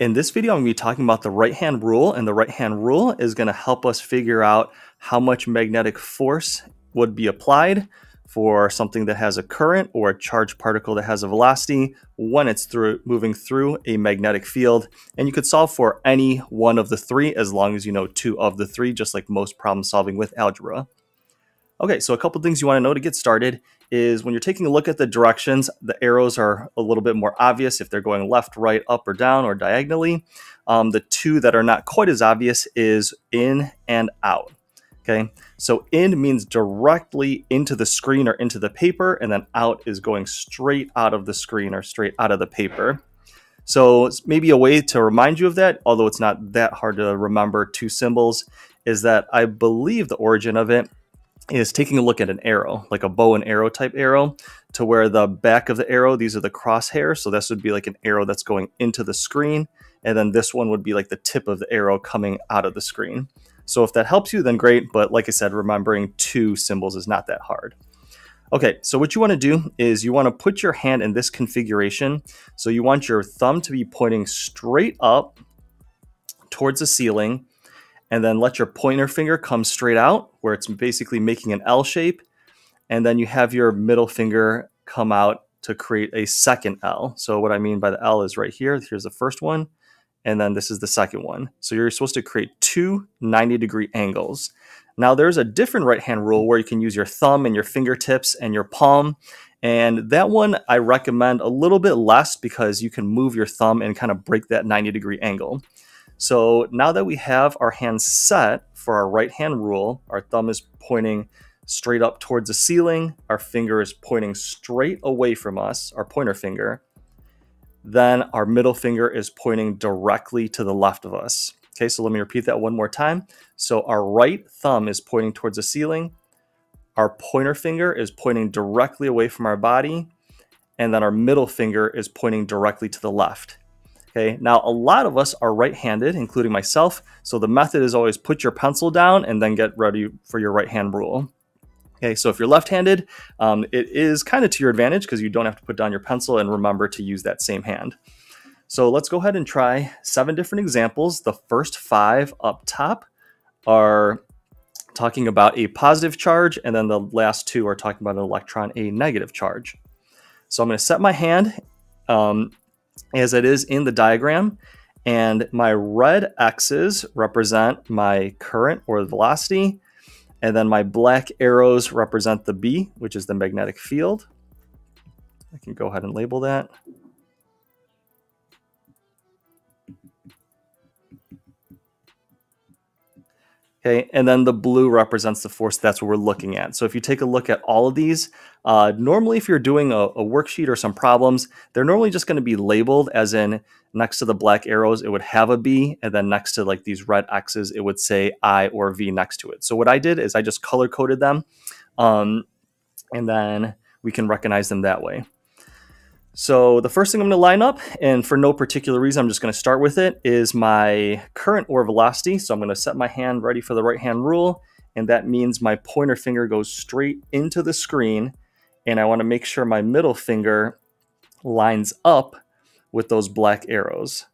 In this video, I'm going to be talking about the right-hand rule, and the right-hand rule is going to help us figure out how much magnetic force would be applied for something that has a current or a charged particle that has a velocity when it's moving through a magnetic field. And you could solve for any one of the three as long as you know two of the three, just like most problem solving with algebra. Okay, so a couple things you want to know to get started is when you're taking a look at the directions, the arrows are a little bit more obvious if they're going left, right, up, or down, or diagonally. The two that are not quite as obvious is in and out. Okay, so in means directly into the screen or into the paper, and then out is going straight out of the screen or straight out of the paper. So it's maybe a way to remind you of that, although it's not that hard to remember two symbols, is that I believe the origin of it is taking a look at an arrow, like a bow and arrow type arrow, to where the back of the arrow, these are the crosshairs. So this would be like an arrow that's going into the screen. And then this one would be like the tip of the arrow coming out of the screen. So if that helps you, then great. But like I said, remembering two symbols is not that hard. Okay, so what you want to do is you want to put your hand in this configuration. So you want your thumb to be pointing straight up towards the ceiling, and then let your pointer finger come straight out where it's basically making an L shape. And then you have your middle finger come out to create a second L. So what I mean by the L is right here. Here's the first one. And then this is the second one. So you're supposed to create two 90-degree angles. Now there's a different right-hand rule where you can use your thumb and your fingertips and your palm. And that one I recommend a little bit less because you can move your thumb and kind of break that 90-degree angle. So now that we have our hand set for our right-hand rule, our thumb is pointing straight up towards the ceiling, our finger is pointing straight away from us, our pointer finger, then our middle finger is pointing directly to the left of us. Okay, so let me repeat that one more time. So our right thumb is pointing towards the ceiling, our pointer finger is pointing directly away from our body, and then our middle finger is pointing directly to the left. Okay, now a lot of us are right-handed, including myself, so the method is always put your pencil down and then get ready for your right-hand rule. Okay, so if you're left-handed, it is kind of to your advantage because you don't have to put down your pencil and remember to use that same hand. So let's go ahead and try 7 different examples. The first 5 up top are talking about a positive charge, and then the last 2 are talking about an electron, a negative charge. So I'm going to set my hand as it is in the diagram, and my red X's represent my current or velocity. And then my black arrows represent the B, which is the magnetic field. I can go ahead and label that. Okay, and then the blue represents the force. That's what we're looking at. So if you take a look at all of these, normally if you're doing a worksheet or some problems, they're normally just going to be labeled, as in next to the black arrows, it would have a B, and then next to like these red X's, it would say I or V next to it. So what I did is I just color coded them, and then we can recognize them that way. So the first thing I'm going to line up, and for no particular reason, I'm just going to start with it, is my current or velocity. So I'm going to set my hand ready for the right-hand rule, and that means my pointer finger goes straight into the screen, and I want to make sure my middle finger lines up with those black arrows.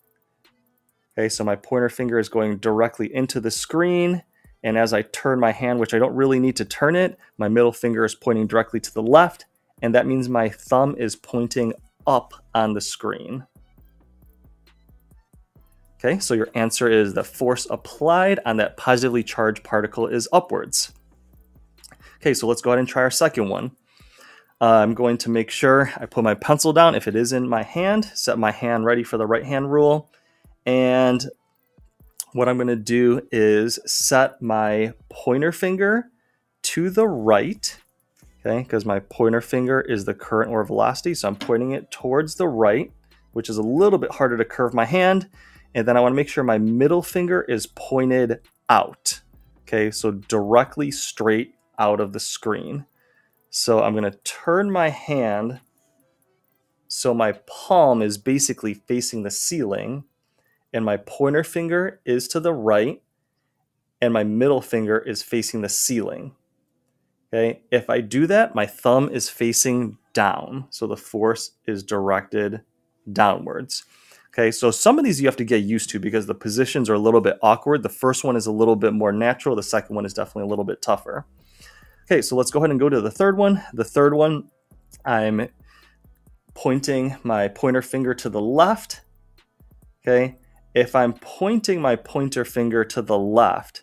Okay, so my pointer finger is going directly into the screen, and as I turn my hand, which I don't really need to turn it, my middle finger is pointing directly to the left, and that means my thumb is pointing up on the screen. Okay, so your answer is the force applied on that positively charged particle is upwards. Okay, so let's go ahead and try our second one. I'm going to make sure I put my pencil down if it is in my hand, set my hand ready for the right-hand rule. And what I'm going to do is set my pointer finger to the right. Okay, because my pointer finger is the current or velocity, so I'm pointing it towards the right, which is a little bit harder to curve my hand. And then I want to make sure my middle finger is pointed out. Okay, so directly straight out of the screen. So I'm going to turn my hand so my palm is basically facing the ceiling, and my pointer finger is to the right, and my middle finger is facing the ceiling. Okay, if I do that, my thumb is facing down, so the force is directed downwards. Okay, so some of these you have to get used to because the positions are a little bit awkward. The first one is a little bit more natural. The second one is definitely a little bit tougher. Okay, so let's go ahead and go to the third one. The third one, I'm pointing my pointer finger to the left. Okay, if I'm pointing my pointer finger to the left,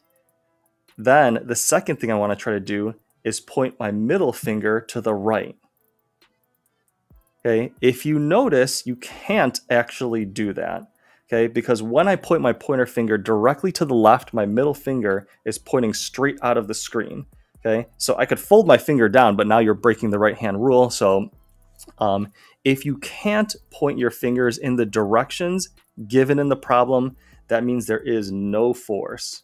then the second thing I want to try to do is point my middle finger to the right. Okay, if you notice, you can't actually do that. Okay, because when I point my pointer finger directly to the left, my middle finger is pointing straight out of the screen. Okay, so I could fold my finger down, but now you're breaking the right-hand rule. So if you can't point your fingers in the directions given in the problem, that means there is no force.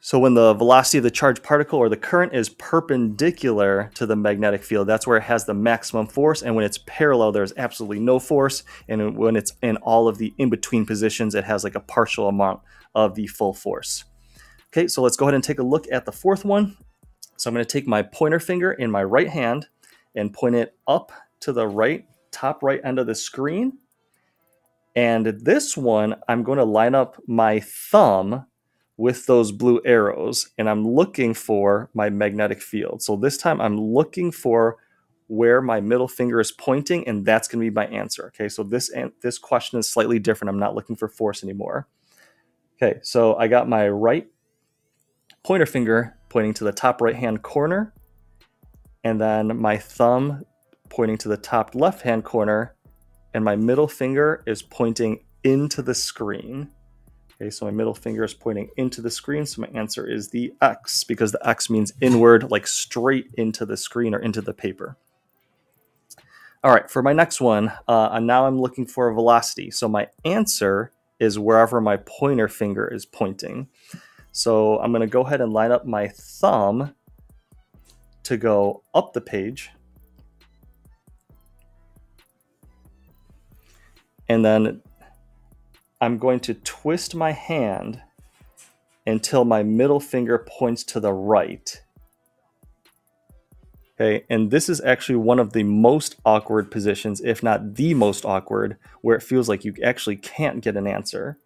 So when the velocity of the charged particle or the current is perpendicular to the magnetic field, that's where it has the maximum force. And when it's parallel, there's absolutely no force. And when it's in all of the in-between positions, it has like a partial amount of the full force. Okay, so let's go ahead and take a look at the fourth one. So I'm going to take my pointer finger in my right hand and point it up to the right, top right end of the screen. And this one, I'm going to line up my thumb with those blue arrows, and I'm looking for my magnetic field. So this time I'm looking for where my middle finger is pointing, and that's gonna be my answer. Okay, so this question is slightly different. I'm not looking for force anymore. Okay, so I got my right pointer finger pointing to the top right-hand corner, and then my thumb pointing to the top left-hand corner, and my middle finger is pointing into the screen. Okay, so my middle finger is pointing into the screen, so my answer is the X, because the X means inward, like straight into the screen or into the paper. All right, for my next one, now I'm looking for a velocity. So my answer is wherever my pointer finger is pointing. So I'm going to go ahead and line up my thumb to go up the page. And then I'm going to twist my hand until my middle finger points to the right. Okay, and this is actually one of the most awkward positions, if not the most awkward, where it feels like you actually can't get an answer.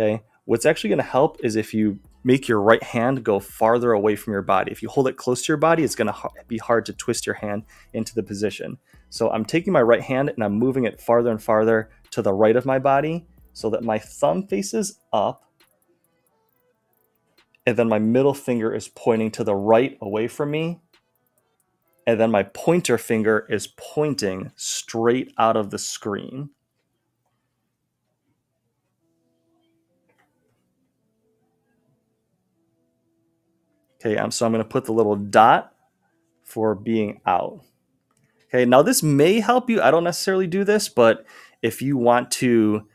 Okay, what's actually going to help is if you make your right hand go farther away from your body. If you hold it close to your body, it's going to be hard to twist your hand into the position. So I'm taking my right hand and I'm moving it farther and farther to the right of my body, so that my thumb faces up, and then my middle finger is pointing to the right away from me, and then my pointer finger is pointing straight out of the screen. Okay, so I'm going to put the little dot for being out. Okay, now this may help you. I don't necessarily do this, but if you want to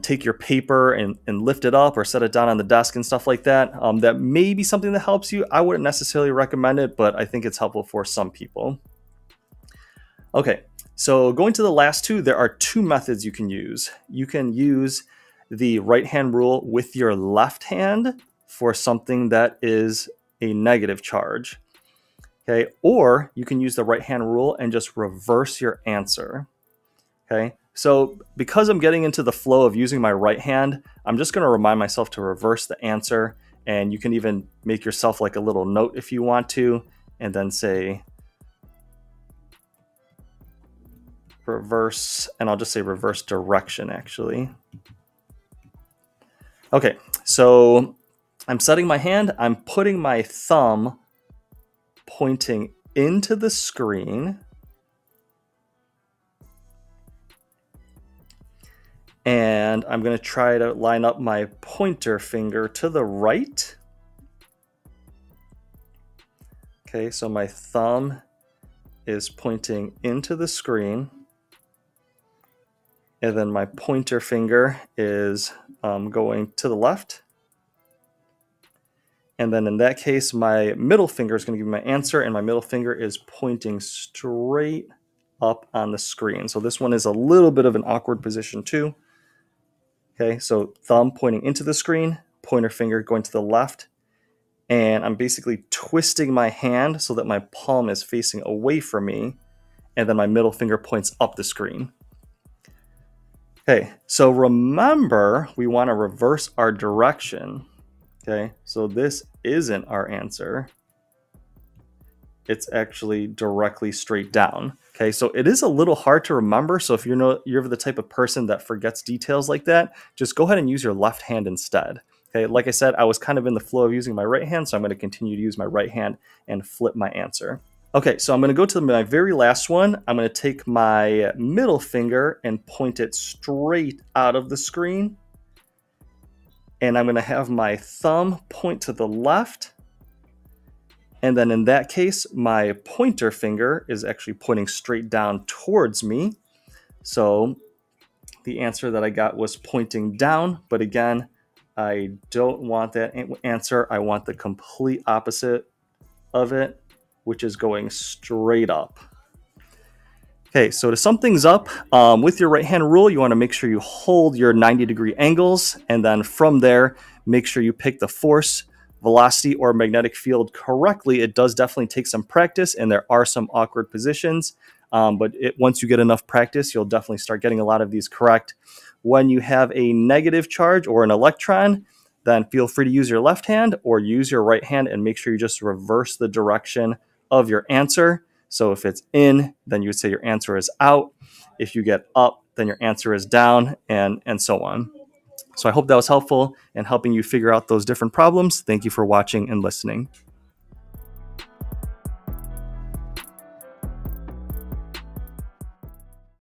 take your paper and lift it up or set it down on the desk and stuff like that, that may be something that helps you. I wouldn't necessarily recommend it, but I think it's helpful for some people. Okay, so going to the last two, there are two methods you can use. You can use the right hand rule with your left hand for something that is a negative charge. Okay, or you can use the right hand rule and just reverse your answer. Okay. So because I'm getting into the flow of using my right hand, I'm just going to remind myself to reverse the answer, and you can even make yourself like a little note if you want to, and then say reverse, and I'll just say reverse direction actually. Okay, so I'm setting my hand, I'm putting my thumb pointing into the screen, and I'm going to try to line up my pointer finger to the right. Okay, so my thumb is pointing into the screen, and then my pointer finger is going to the left. And then in that case, my middle finger is going to give me my answer, and my middle finger is pointing straight up on the screen. So this one is a little bit of an awkward position too. Okay, so thumb pointing into the screen, pointer finger going to the left, and I'm basically twisting my hand so that my palm is facing away from me, and then my middle finger points up the screen. Okay, so remember, we want to reverse our direction. Okay, so this isn't our answer. It's actually directly straight down. Okay, so it is a little hard to remember. So if you're the type of person that forgets details like that, just go ahead and use your left hand instead. Okay, like I said, I was kind of in the flow of using my right hand, so I'm going to continue to use my right hand and flip my answer. Okay, so I'm going to go to my very last one. I'm going to take my middle finger and point it straight out of the screen. And I'm going to have my thumb point to the left. And then in that case, my pointer finger is actually pointing straight down towards me. So the answer that I got was pointing down. But again, I don't want that answer. I want the complete opposite of it, which is going straight up. Okay, so to sum things up, with your right hand rule, you want to make sure you hold your 90-degree angles. And then from there, make sure you pick the force, velocity, or magnetic field correctly. It does definitely take some practice, and there are some awkward positions, but once you get enough practice, you'll definitely start getting a lot of these correct. When you have a negative charge or an electron, then feel free to use your left hand or use your right hand and make sure you just reverse the direction of your answer. So if it's in, then you would say your answer is out. If you get up, then your answer is down, and so on. So I hope that was helpful in helping you figure out those different problems. Thank you for watching and listening.